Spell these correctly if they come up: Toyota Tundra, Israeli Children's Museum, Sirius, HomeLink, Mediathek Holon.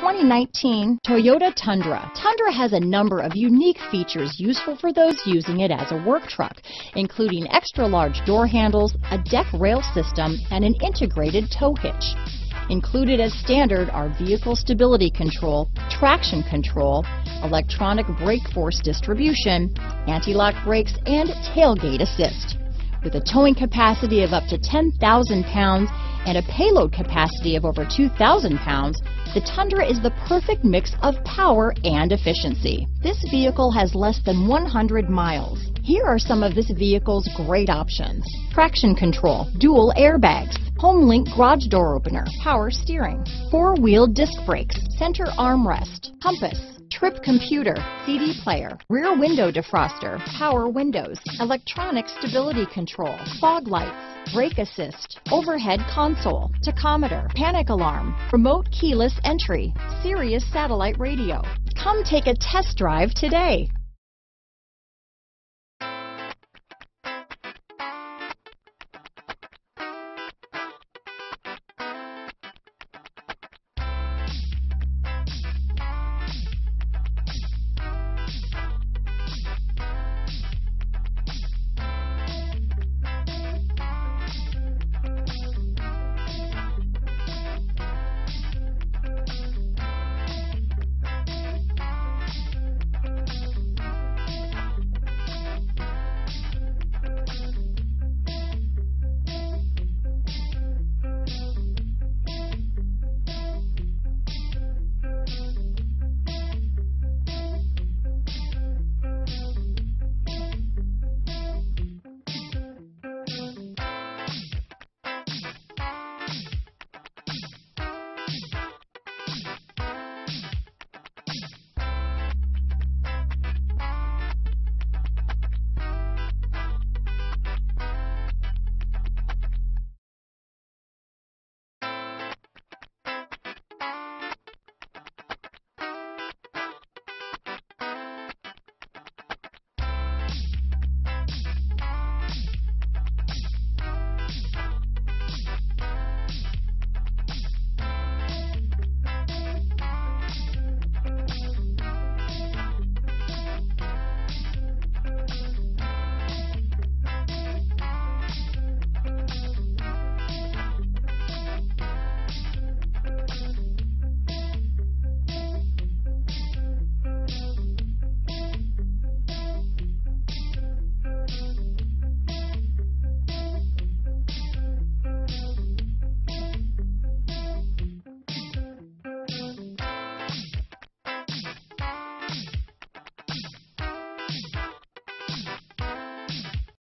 2019 Toyota Tundra. Tundra has a number of unique features useful for those using it as a work truck, including extra-large door handles, a deck rail system, and an integrated tow hitch. Included as standard are vehicle stability control, traction control, electronic brake force distribution, anti-lock brakes, and tailgate assist. With a towing capacity of up to 10,000 pounds and a payload capacity of over 2,000 pounds, the Tundra is the perfect mix of power and efficiency. This vehicle has less than 100 miles. Here are some of this vehicle's great options: traction control, dual airbags, HomeLink garage door opener, power steering, four-wheel disc brakes, center armrest, compass, trip computer, CD player, rear window defroster, power windows, electronic stability control, fog lights, brake assist, overhead console, tachometer, panic alarm, remote keyless entry, Sirius satellite radio. Come take a test drive today.